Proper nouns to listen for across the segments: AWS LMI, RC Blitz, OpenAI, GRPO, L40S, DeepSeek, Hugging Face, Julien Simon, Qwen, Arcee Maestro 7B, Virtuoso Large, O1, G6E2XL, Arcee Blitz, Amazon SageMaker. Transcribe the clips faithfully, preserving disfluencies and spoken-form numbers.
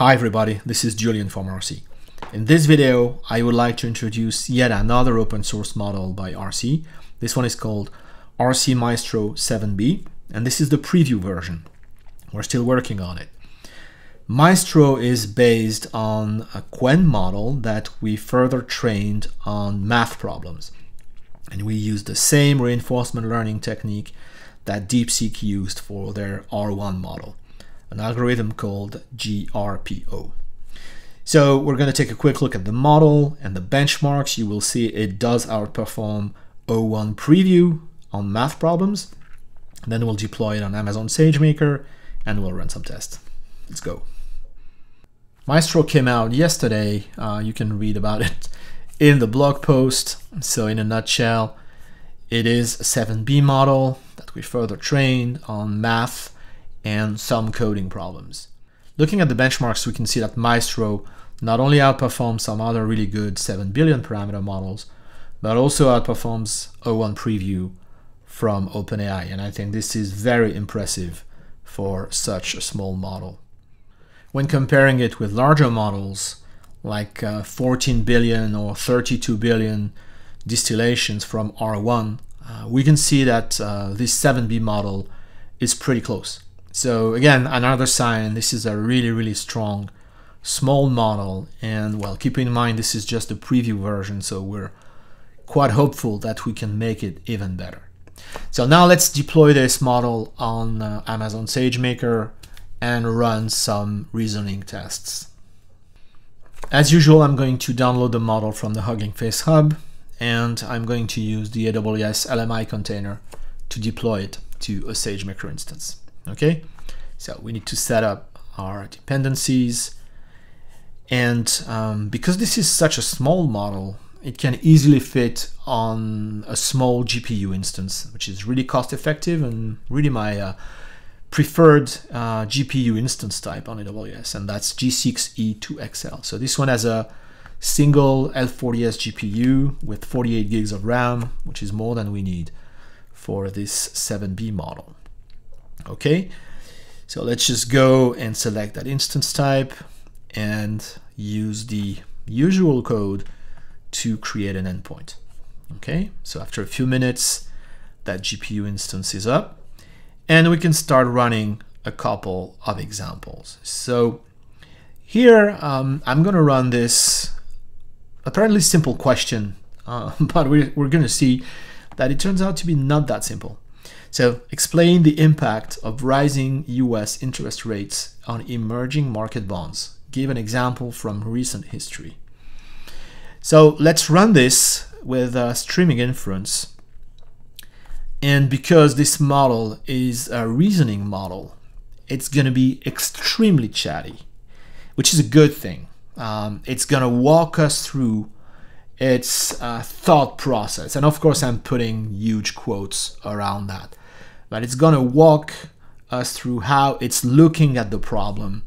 Hi everybody, this is Julien from Arcee. In this video, I would like to introduce yet another open source model by Arcee. This one is called Arcee Maestro seven B, and this is the preview version. We're still working on it. Maestro is based on a Qwen model that we further trained on math problems. And we used the same reinforcement learning technique that DeepSeek used for their R one model, an algorithm called G R P O. So we're going to take a quick look at the model and the benchmarks. You will see it does outperform O one preview on math problems. And then we'll deploy it on Amazon SageMaker and we'll run some tests. Let's go. Maestro came out yesterday. Uh, you can read about it in the blog post. So in a nutshell, it is a seven B model that we further trained on math and some coding problems. Looking at the benchmarks, we can see that Maestro not only outperforms some other really good seven billion parameter models, but also outperforms O one preview from OpenAI. And I think this is very impressive for such a small model. When comparing it with larger models, like uh, fourteen billion or thirty-two billion distillations from R one, uh, we can see that uh, this seven B model is pretty close. So again, another sign, this is a really, really strong small model. And well, keep in mind, this is just a preview version. So we're quite hopeful that we can make it even better. So now let's deploy this model on uh, Amazon SageMaker and run some reasoning tests. As usual, I'm going to download the model from the Hugging Face Hub, and I'm going to use the A W S L M I container to deploy it to a SageMaker instance. Okay, so we need to set up our dependencies, and um, because this is such a small model, it can easily fit on a small G P U instance, which is really cost effective and really my uh, preferred uh, G P U instance type on A W S, and that's G six E two X L. So this one has a single L forty S G P U with forty-eight gigs of RAM, which is more than we need for this seven B model. Okay, so let's just go and select that instance type and use the usual code to create an endpoint. Okay, so after a few minutes, that G P U instance is up and we can start running a couple of examples. So here um, I'm going to run this apparently simple question, uh, but we're, we're going to see that it turns out to be not that simple. So, explain the impact of rising U S interest rates on emerging market bonds. Give an example from recent history. So, let's run this with uh, streaming inference. And because this model is a reasoning model, it's going to be extremely chatty, which is a good thing. Um, it's going to walk us through its uh, thought process. And of course, I'm putting huge quotes around that. But it's going to walk us through how it's looking at the problem,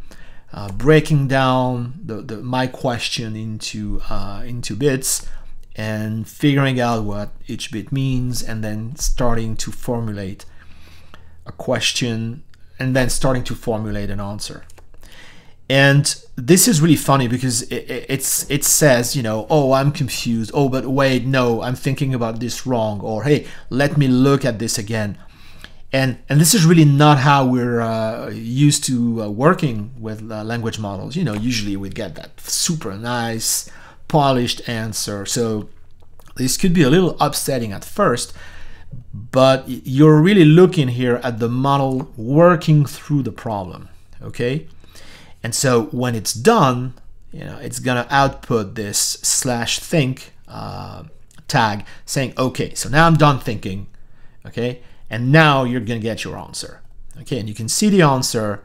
uh, breaking down the, the, my question into, uh, into bits and figuring out what each bit means, and then starting to formulate a question and then starting to formulate an answer. And this is really funny because it, it, it's, it says, you know, oh, I'm confused. Oh, but wait, no, I'm thinking about this wrong. Or, hey, let me look at this again. And, and this is really not how we're uh, used to uh, working with uh, language models. You know, usually we get that super nice, polished answer. So this could be a little upsetting at first, but you're really looking here at the model working through the problem, okay? And so when it's done, you know, it's going to output this slash think uh, tag saying, okay, so now I'm done thinking, okay? And now you're going to get your answer. Okay, and you can see the answer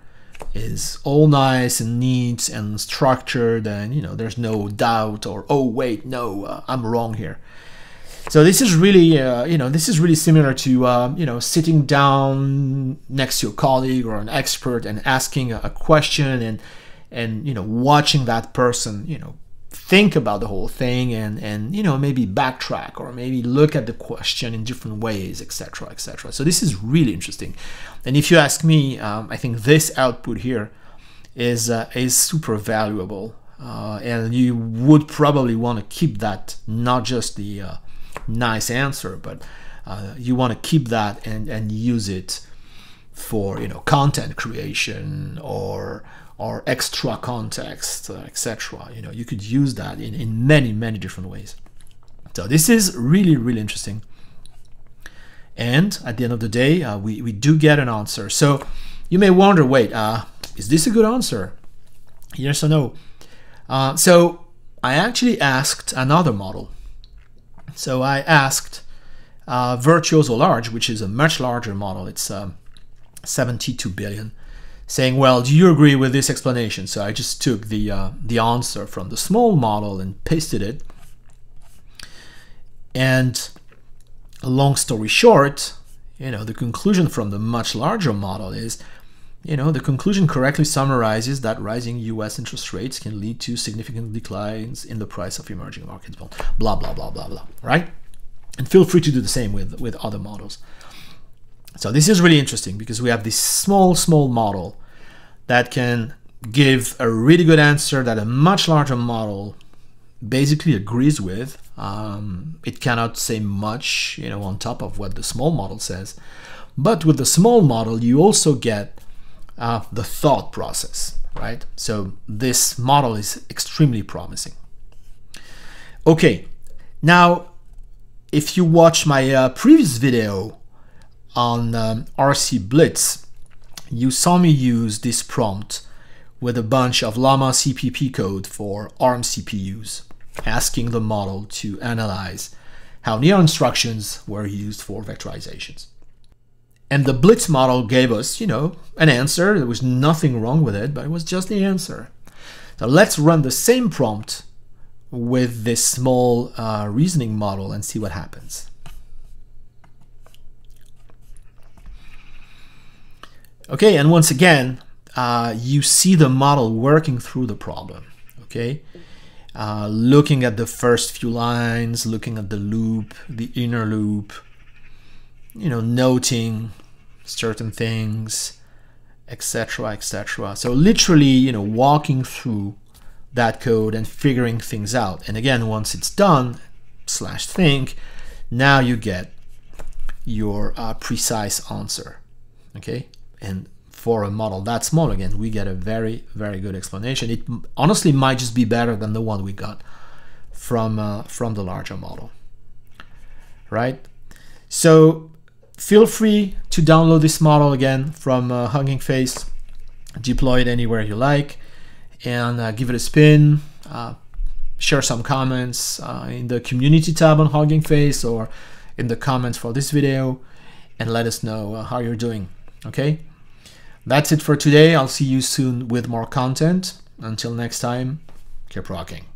is all nice and neat and structured, and you know, there's no doubt or, oh, wait, no, uh, I'm wrong here. So this is really, uh, you know, this is really similar to, uh, you know, sitting down next to a colleague or an expert and asking a question and, and, you know, watching that person, you know, think about the whole thing and, and, you know, maybe backtrack or maybe look at the question in different ways, et cetera, et cetera. So this is really interesting. And if you ask me, um, I think this output here is, uh, is super valuable. Uh, and you would probably want to keep that, not just the uh, nice answer, but uh, you want to keep that and, and use it for, you know, content creation or or extra context, uh, et cetera. You know, you could use that in, in many, many different ways. So this is really, really interesting. And at the end of the day, uh, we, we do get an answer. So you may wonder, wait, uh, is this a good answer? Yes or no? Uh, so I actually asked another model. So I asked uh, Virtuoso Large, which is a much larger model. It's um, seventy-two billion, saying, well, do you agree with this explanation? So I just took the, uh, the answer from the small model and pasted it. And long story short, you know, the conclusion from the much larger model is, you know, the conclusion correctly summarizes that rising U S interest rates can lead to significant declines in the price of emerging markets, blah, blah, blah, blah, blah, right? And feel free to do the same with, with other models. So this is really interesting because we have this small, small model that can give a really good answer that a much larger model basically agrees with. Um, it cannot say much, you know, on top of what the small model says. But with the small model, you also get uh, the thought process, right? So this model is extremely promising. Okay, now, if you watch my uh, previous video on um, R C Blitz, you saw me use this prompt with a bunch of LAMA C P P code for ARM C P Us, asking the model to analyze how near instructions were used for vectorizations. And the Blitz model gave us, you know, an answer. There was nothing wrong with it, but it was just the answer. So let's run the same prompt with this small uh, reasoning model and see what happens. Okay, and once again, uh, you see the model working through the problem, okay? Uh, looking at the first few lines, looking at the loop, the inner loop, you know, noting certain things, et cetera, et cetera. So literally, you know, walking through that code and figuring things out. And again, once it's done, slash think, now you get your uh, precise answer, okay? And for a model that small, again, we get a very, very good explanation. It honestly might just be better than the one we got from, uh, from the larger model, right? So feel free to download this model again from uh, Hugging Face, deploy it anywhere you like, and uh, give it a spin. Uh, share some comments uh, in the community tab on Hugging Face or in the comments for this video, and let us know uh, how you're doing, okay? That's it for today. I'll see you soon with more content. Until next time, keep rocking.